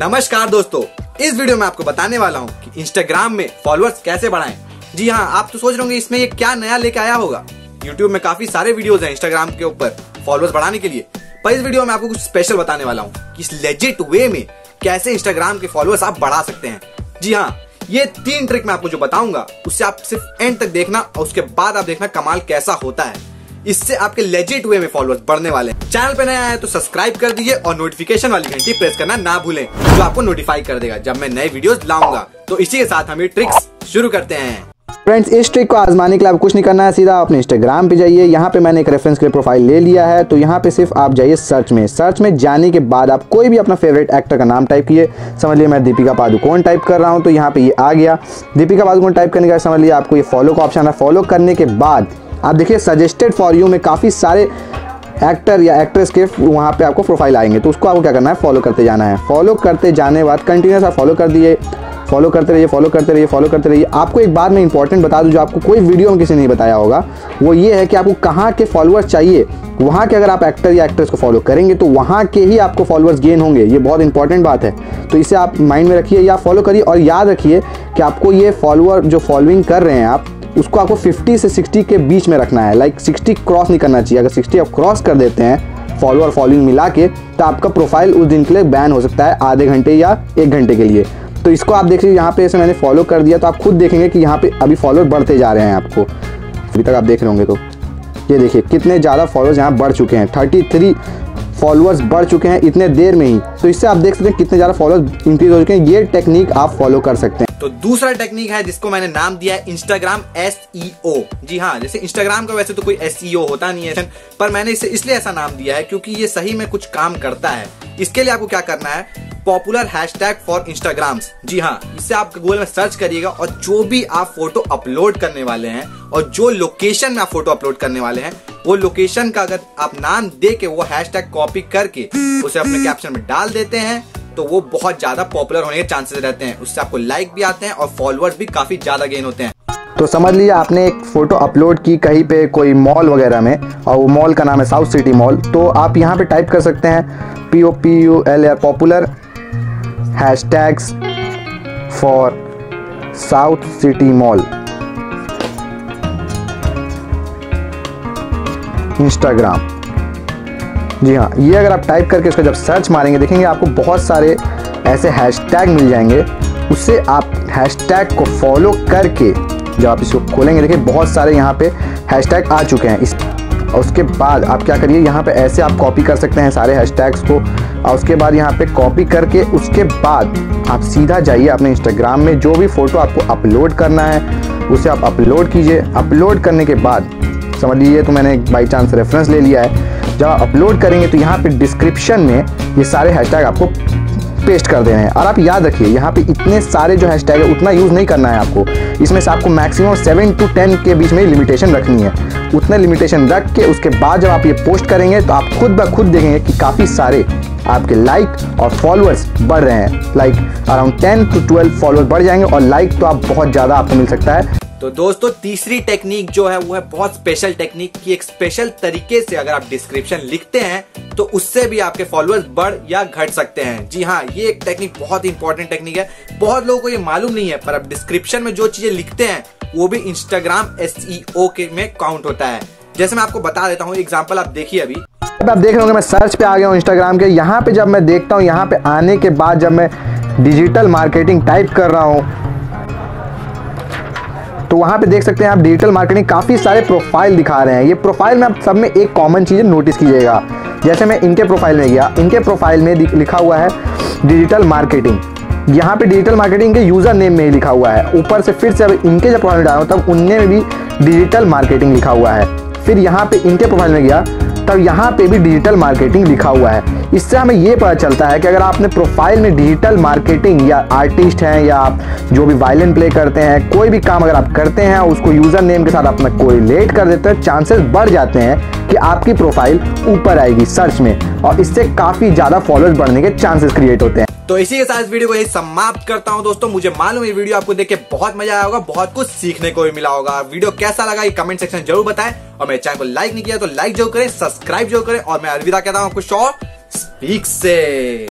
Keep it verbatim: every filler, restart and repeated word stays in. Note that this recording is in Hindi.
नमस्कार दोस्तों, इस वीडियो में आपको बताने वाला हूँ कि इंस्टाग्राम में फॉलोअर्स कैसे बढ़ाएं। जी हाँ, आप तो सोच रहे होंगे इसमें ये क्या नया लेके आया होगा। यूट्यूब में काफी सारे वीडियोस हैं इंस्टाग्राम के ऊपर फॉलोअर्स बढ़ाने के लिए, पर इस वीडियो में आपको कुछ स्पेशल बताने वाला हूँ कि इस लेजिट वे में कैसे इंस्टाग्राम के फॉलोअर्स आप बढ़ा सकते हैं। जी हाँ, ये तीन ट्रिक मैं आपको जो बताऊंगा उससे आप सिर्फ एंड तक देखना और उसके बाद आप देखना कमाल कैसा होता है। इससे आपके लेजिट वे में फॉलोअर्स बढ़ने वाले हैं। चैनल पे नया है तो सब्सक्राइब कर दीजिए और नोटिफिकेशन वाली घंटी प्रेस करना ना भूलें, जो आपको नोटिफाई कर देगा जब मैं नए वीडियोस लाऊंगा। तो इसी के साथ हम ये ट्रिक्स शुरू करते हैं। फ्रेंड्स, इस ट्रिक को आजमाने के लिए आप कुछ नहीं करना है, सीधा अपने इंस्टाग्राम पे जाइए। यहाँ पे मैंने एक रेफरेंस के प्रोफाइल ले लिया है, तो यहाँ पे सिर्फ आप जाइए सर्च में। सर्च में जाने के बाद आप कोई भी अपना फेवरेट एक्टर का नाम टाइप किए। समझ लिए मैं दीपिका पादुकोण टाइप कर रहा हूँ, तो यहाँ पे ये आ गया। दीपिका पादुकोण टाइप करने का समझ लिए आपको ये फॉलो का ऑप्शन है। फॉलो करने के बाद आप देखिए सजेस्टेड फॉर यू में काफ़ी सारे एक्टर या एक्ट्रेस के वहाँ पे आपको प्रोफाइल आएंगे, तो उसको आपको क्या करना है, फॉलो करते जाना है। फॉलो करते जाने बाद कंटिन्यूस आप फॉलो कर दिए, फॉलो करते रहिए, फॉलो करते रहिए, फॉलो करते रहिए। आपको एक बात मैं इंपॉर्टेंट बता दूं जो आपको कोई वीडियो में किसी ने नहीं बताया होगा, वो ये है कि आपको कहाँ के फॉलोअर्स चाहिए। वहाँ के अगर आप एक्टर या एक्ट्रेस को फॉलो करेंगे तो वहाँ के ही आपको फॉलोअर्स गेन होंगे। ये बहुत इंपॉर्टेंट बात है, तो इसे आप माइंड में रखिए या फॉलो करिए। और याद रखिए कि आपको ये फॉलोअर जो फॉलोइंग कर रहे हैं आप, उसको आपको पचास से साठ के बीच में रखना है। लाइक साठ क्रॉस नहीं करना चाहिए। अगर साठ आप क्रॉस कर देते हैं फॉलोअर फॉलोइंग मिला के, तो आपका प्रोफाइल उस दिन के लिए बैन हो सकता है, आधे घंटे या एक घंटे के लिए। तो इसको आप देखिए, यहाँ पे ऐसे मैंने फॉलो कर दिया तो आप खुद देखेंगे कि यहाँ पे अभी फॉलोअर बढ़ते जा रहे हैं। आपको अभी तक आप देख रहे होंगे तो ये देखिए कितने ज़्यादा फॉलोअर्स यहाँ बढ़ चुके हैं। थर्टी थ्री फॉलोअर्स बढ़ चुके हैं इतने देर में ही। तो इससे आप देख सकते हैं कितने ज़्यादा फॉलोअर्स इंक्रीज हो चुके हैं। ये टेक्निक आप फॉलो कर सकते हैं। तो दूसरा टेक्निक है जिसको मैंने नाम दिया है इंस्टाग्राम एस ई ओ। जी हाँ, जैसे इंस्टाग्राम का वैसे तो कोई एस ई ओ होता नहीं है, पर मैंने इसे इसलिए ऐसा नाम दिया है क्योंकि ये सही में कुछ काम करता है। इसके लिए आपको क्या करना है, पॉपुलर हैशटैग फॉर इंस्टाग्राम्स। जी हाँ, इससे आप गूगल में सर्च करिएगा और जो भी आप फोटो अपलोड करने वाले हैं और जो लोकेशन में आप फोटो अपलोड करने वाले हैं, वो लोकेशन का अगर आप नाम दे के वो हैशटैग कॉपी करके उसे अपने कैप्शन में डाल देते हैं तो वो बहुत ज्यादा पॉपुलर होने के चांसेस रहते हैं। उससे आपको लाइक भी आते हैं और फॉलोअर्स भी काफी ज्यादा गेन होते हैं। तो समझ लीजिए आपने एक फोटो अपलोड की कहीं पे, कोई मॉल वगैरह में, और वो मॉल का नाम है साउथ सिटी मॉल, तो आप यहाँ पे टाइप कर सकते हैं P O P U L R popular hashtags for south city mall Instagram. जी हाँ, ये अगर आप टाइप करके उसका जब सर्च मारेंगे देखेंगे आपको बहुत सारे ऐसे हैशटैग मिल जाएंगे। उससे आप हैशटैग को फॉलो करके जब आप इसको खोलेंगे देखिए बहुत सारे यहाँ पे हैशटैग आ चुके हैं। इस और उसके बाद आप क्या करिए, यहाँ पे ऐसे आप कॉपी कर सकते हैं सारे हैशटैग्स को, और उसके बाद यहाँ पे कॉपी करके उसके बाद आप सीधा जाइए अपने इंस्टाग्राम में। जो भी फ़ोटो आपको अपलोड करना है उसे आप अपलोड कीजिए। अपलोड करने के बाद समझ लीजिए, तो मैंने एक बाई चांस रेफरेंस ले लिया है। जब आप अपलोड करेंगे तो यहाँ पे डिस्क्रिप्शन में ये सारे हैशटैग आपको पेस्ट कर देने हैं। और आप याद रखिए यहाँ पे इतने सारे जो हैशटैग है उतना यूज़ नहीं करना है आपको। इसमें से आपको मैक्सिमम सेवन टू टेन के बीच में लिमिटेशन रखनी है। उतना लिमिटेशन रख के उसके बाद जब आप ये पोस्ट करेंगे तो आप खुद ब खुद देखेंगे कि काफ़ी सारे आपके लाइक और फॉलोअर्स बढ़ रहे हैं। Like around ten to twelve followers बढ़ जाएंगे और लाइक तो आप बहुत ज़्यादा आपको मिल सकता है। तो दोस्तों, तीसरी टेक्निक जो है वो है बहुत स्पेशल टेक्निक की एक स्पेशल तरीके से अगर आप डिस्क्रिप्शन लिखते हैं तो उससे भी आपके फॉलोअर्स बढ़ या घट सकते हैं। जी हाँ, ये एक टेक्निक बहुत ही इंपॉर्टेंट टेक्निक है। बहुत लोगों को ये मालूम नहीं है, पर आप डिस्क्रिप्शन में जो चीजें लिखते हैं वो भी इंस्टाग्राम एस ई ओ के में काउंट होता है। जैसे मैं आपको बता देता हूँ, एग्जाम्पल आप देखिए। अभी आप देख रहे होंगे मैं सर्च पे आ गया हूँ इंस्टाग्राम के। यहाँ पे जब मैं देखता हूँ, यहाँ पे आने के बाद जब मैं डिजिटल मार्केटिंग टाइप कर रहा हूँ तो वहाँ पे देख सकते हैं आप डिजिटल मार्केटिंग काफ़ी सारे प्रोफाइल दिखा रहे हैं। ये प्रोफाइल में आप सब में एक कॉमन चीज़ नोटिस कीजिएगा। जैसे मैं इनके प्रोफाइल में गया, इनके प्रोफाइल में लिखा हुआ है डिजिटल मार्केटिंग। यहाँ पे डिजिटल मार्केटिंग के यूज़र नेम में ही लिखा हुआ है। ऊपर से फिर से अब इनके जब प्रोफाइल में डाला तब उनने में भी डिजिटल मार्केटिंग लिखा हुआ है। फिर यहाँ पर इनके प्रोफाइल में गया तब यहाँ पे भी डिजिटल मार्केटिंग लिखा हुआ है। इससे हमें ये पता चलता है कि अगर आपने प्रोफाइल में डिजिटल मार्केटिंग या आर्टिस्ट हैं या आप जो भी वायलिन प्ले करते हैं, कोई भी काम अगर आप करते हैं और उसको यूज़र नेम के साथ अपना कोरिलेट कर देते हैं, चांसेस बढ़ जाते हैं कि आपकी प्रोफाइल ऊपर आएगी सर्च में, और इससे काफ़ी ज़्यादा फॉलोअर्स बढ़ने के चांसेस क्रिएट होते हैं। तो इसी के साथ इस वीडियो को यही समाप्त करता हूं। दोस्तों, मुझे मालूम है वीडियो आपको देख के बहुत मजा आया होगा, बहुत कुछ सीखने को भी मिला होगा। वीडियो कैसा लगा ये कमेंट सेक्शन जरूर बताएं, और मेरे चैनल को लाइक नहीं किया तो लाइक जरूर करें, सब्सक्राइब जरूर करें। और मैं अलविदा कहता हूं आपको शॉ स्पीक्स से।